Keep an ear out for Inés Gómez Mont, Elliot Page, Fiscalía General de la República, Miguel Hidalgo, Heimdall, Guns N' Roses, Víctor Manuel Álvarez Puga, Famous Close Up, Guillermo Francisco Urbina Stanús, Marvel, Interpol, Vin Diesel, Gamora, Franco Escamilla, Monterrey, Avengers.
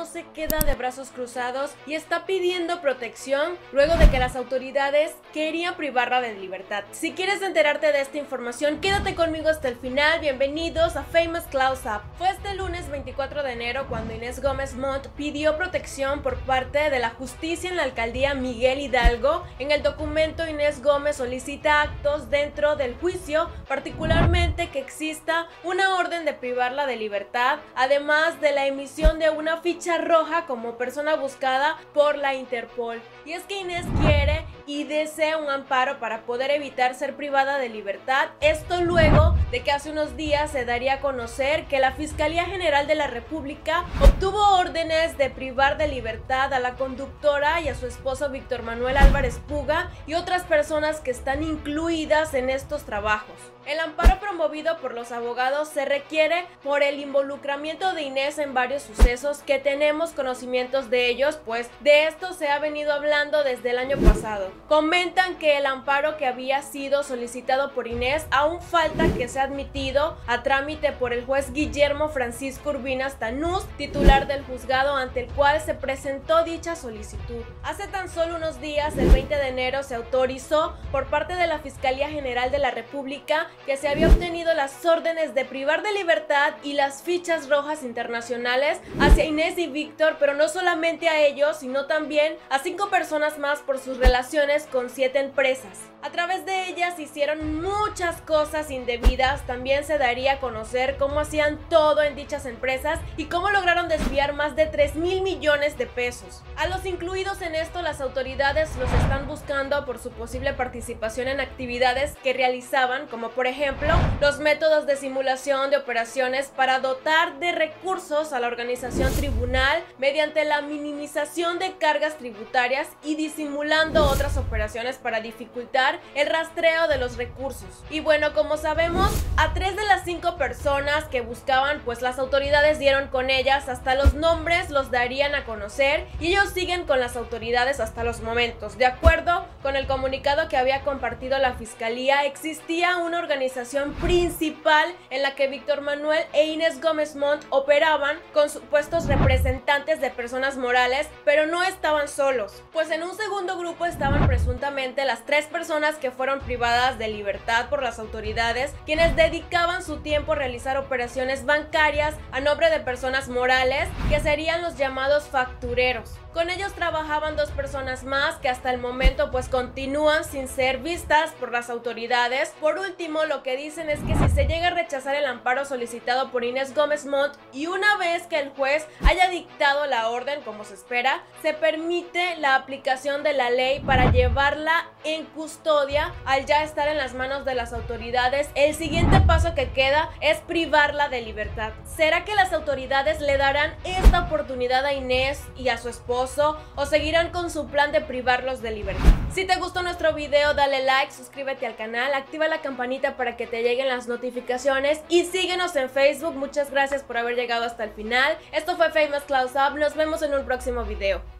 no se queda de brazos cruzados y está pidiendo protección luego de que las autoridades querían privarla de libertad. Si quieres enterarte de esta información, quédate conmigo hasta el final. Bienvenidos a Famous Close Up. Fue este lunes 24 de enero cuando Inés Gómez Mont pidió protección por parte de la justicia en la alcaldía Miguel Hidalgo. En el documento, Inés Gómez solicita actos dentro del juicio, particularmente que exista una orden de privarla de libertad, además de la emisión de una ficha roja como persona buscada por la Interpol. Y es que Inés quiere y desea un amparo para poder evitar ser privada de libertad, esto luego de que hace unos días se daría a conocer que la Fiscalía General de la República obtuvo órdenes de privar de libertad a la conductora y a su esposo Víctor Manuel Álvarez Puga y otras personas que están incluidas en estos trabajos. El amparo promovido por los abogados se requiere por el involucramiento de Inés en varios sucesos que tenemos conocimientos de ellos, pues de esto se ha venido hablando desde el año pasado. Comentan que el amparo que había sido solicitado por Inés aún falta que sea admitido a trámite por el juez Guillermo Francisco Urbina Stanús, titular del juzgado ante el cual se presentó dicha solicitud. Hace tan solo unos días, el 20 de enero, se autorizó por parte de la Fiscalía General de la República que se había obtenido las órdenes de privar de libertad y las fichas rojas internacionales hacia Inés y Víctor, pero no solamente a ellos, sino también a 5 personas más por sus relaciones con 7 empresas. A través de ellas hicieron muchas cosas indebidas, también se daría a conocer cómo hacían todo en dichas empresas y cómo lograron desviar más de 3.000 millones de pesos. A los incluidos en esto, las autoridades los están buscando por su posible participación en actividades que realizaban, como por ejemplo los métodos de simulación de operaciones para dotar de recursos a la organización tribunal mediante la minimización de cargas tributarias y disimulando otras operaciones para dificultar el rastreo de los recursos. Y bueno, como sabemos, a 3 de las 5 personas que buscaban, pues las autoridades dieron con ellas, hasta los nombres los darían a conocer y ellos siguen con las autoridades hasta los momentos. De acuerdo con el comunicado que había compartido la Fiscalía, existía una organización principal en la que Víctor Manuel e Inés Gómez Mont operaban con supuestos representantes de personas morales, pero no estaban solos, pues en un segundo grupo estaban presuntamente las 3 personas que fueron privadas de libertad por las autoridades, quienes dedicaban su tiempo a realizar operaciones bancarias a nombre de personas morales, que serían los llamados factureros. Con ellos trabajaban 2 personas más que hasta el momento pues continúan sin ser vistas por las autoridades. Por último, lo que dicen es que si se llega a rechazar el amparo solicitado por Inés Gómez Mont y una vez que el juez haya dictado la orden, como se espera, se permite la aplicación de la ley para llevarla en custodia. Al ya estar en las manos de las autoridades, el siguiente paso que queda es privarla de libertad. ¿Será que las autoridades le darán esta oportunidad a Inés y a su esposo, o seguirán con su plan de privarlos de libertad? Si te gustó nuestro video, dale like, suscríbete al canal, activa la campanita para que te lleguen las notificaciones y síguenos en Facebook. Muchas gracias por haber llegado hasta el final. Esto fue Famous Close Up, nos vemos en un próximo video.